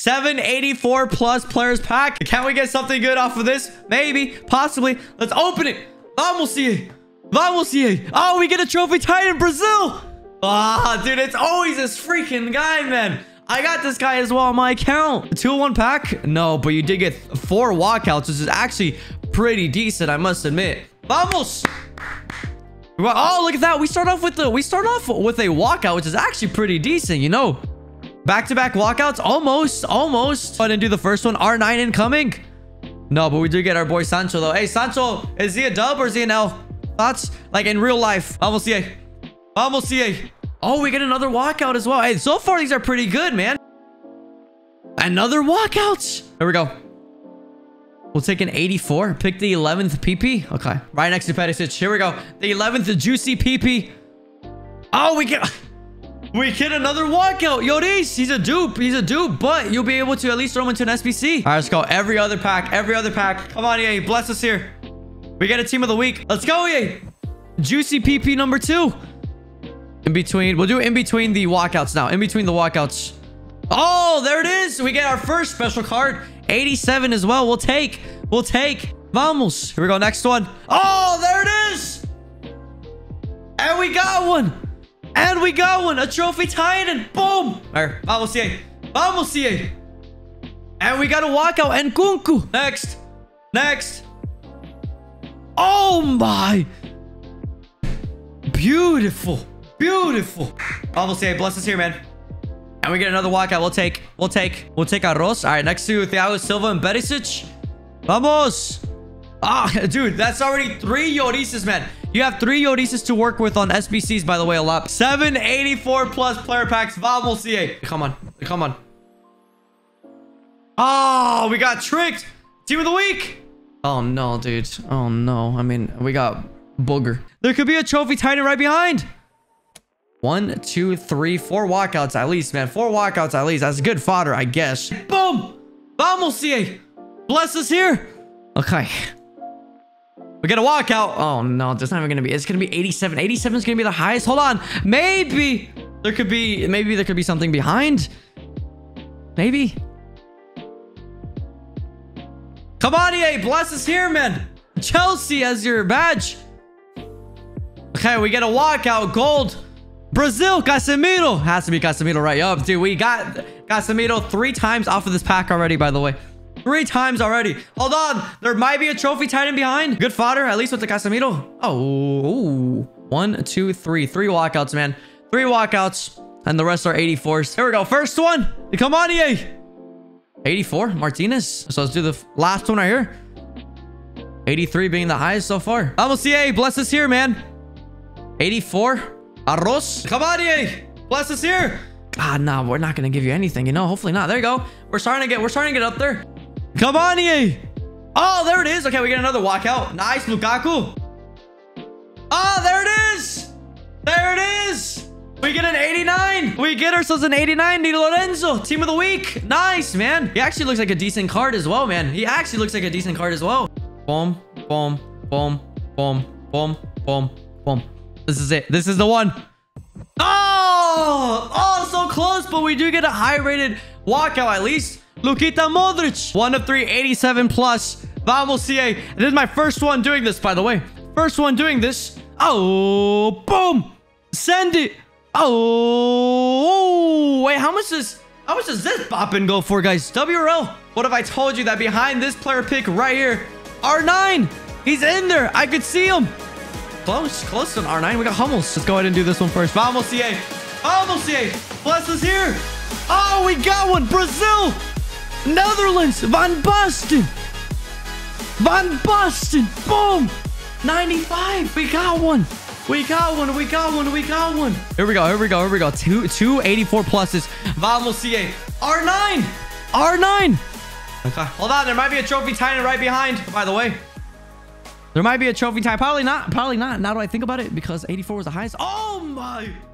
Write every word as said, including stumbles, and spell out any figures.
seven eighty-four plus players pack. Can we get something good off of this? Maybe, possibly. Let's open it. Vamos here. Vamos here. Oh, we get a Trophy Titan Brazil. Ah, dude, it's always this freaking guy, man. I got this guy as well on my account. two oh one pack? No, but you did get four walkouts, which is actually pretty decent, I must admit. Vamos! Oh, look at that. We start off with the we start off with a walkout, which is actually pretty decent, you know. Back-to-back walkouts. Almost, almost. Go ahead and do the first one. R nine incoming. No, but we do get our boy Sancho though. Hey, Sancho, is he a dub or is he an L? Thoughts? Like in real life. Vamos, C A. Vamos, C A. Oh, we get another walkout as well. Hey, so far, these are pretty good, man. Another walkout. There we go. We'll take an eighty-four. Pick the eleventh P P. Okay. Right next to Perišić. Here we go. The eleventh juicy P P. Oh, we get... We get another walkout. Yoris, he's a dupe. He's a dupe, but you'll be able to at least throw him into an S B C. All right, let's go. Every other pack. Every other pack. Come on, E A. Bless us here. We get a team of the week. Let's go, E A. Juicy P P number two. In between, we'll do in between the walkouts now. In between the walkouts. Oh, there it is. We get our first special card. eighty-seven as well. We'll take. We'll take. Vamos. Here we go. Next one. Oh, there it is. And we got one. And we got one. A Trophy Titan. Boom. All right. Vamos, C A. Vamos, C A. And we got a walkout. And Kunku. Next. Next. Oh, my. Beautiful. Beautiful. Vamos, C A. Bless us here, man. And we get another walkout. We'll take. We'll take. We'll take Arroz. All right. Next to Thiago Silva and Perišić. Vamos. Ah, dude. That's already three Yorises, man. You have three Yorises to work with on S B Cs, by the way, a lot. seven eighty-four plus player packs. Vamos, C A. Come on. Come on. Oh, we got tricked. Team of the week. Oh, no, dude. Oh, no. I mean, we got booger. There could be a Trophy Titan right behind. One, two, three, four walkouts at least, man. Four walkouts at least. That's good fodder, I guess. Boom! Vamos, C A. Bless us here. Okay. We get a walkout. Oh, no. That's not even going to be. It's going to be eighty-seven. eighty-seven is going to be the highest. Hold on. Maybe there could be... Maybe there could be something behind. Maybe. Come on, E A. Bless us here, man. Chelsea as your badge. Okay, we get a walkout. Gold. Brazil, Casemiro. Has to be Casemiro right up, dude. We got Casemiro three times off of this pack already, by the way. Three times already. Hold on. There might be a Trophy Titan behind. Good fodder, at least with the Casemiro. Oh. One, two, three. Three walkouts, man. Three walkouts. And the rest are eighty-fours. Here we go. First one. Come on, E A. eighty-four. Martinez. So let's do the last one right here. eighty-three being the highest so far. Vamos, E A. Bless us here, man. eighty-four. Arroz. Come on, E A. Bless us here. God, no, we're not going to give you anything, you know? Hopefully not. There you go. We're starting to get, we're starting to get up there. Come on, E A. Oh, there it is. Okay, we get another walkout. Nice, Lukaku. Oh, there it is. There it is. We get an eighty-nine. We get ourselves an eighty-nine. Di Lorenzo, team of the week. Nice, man. He actually looks like a decent card as well, man. He actually looks like a decent card as well. Boom, boom, boom, boom, boom, boom, boom. This is it. This is the one. Oh! Oh, so close, but we do get a high-rated walkout at least. Lukita Modric. One of three, eighty-seven plus. Vamos, C A. This is my first one doing this, by the way. First one doing this. Oh, boom. Send it. Oh, wait, how much is... How much does this boppin' go for, guys? W R L. What if I told you that behind this player pick right here, R nine. He's in there. I could see him. Close, close on R nine. We got Hummels. Let's go ahead and do this one first. Vamos, C A. Vamos, C A. Bless us here. Oh, we got one. Brazil. Netherlands. Van Basten. Van Basten. Boom. ninety-five. We got one. We got one. We got one. We got one. Here we go. Here we go. Here we go. Two, two eighty-four pluses. Vamos, C A. R nine. R nine. Okay. Hold on. There might be a Trophy Titan right behind, by the way. There might be a Trophy Titan. Probably not. Probably not. Now do I think about it? Because eighty-four was the highest. Oh, my.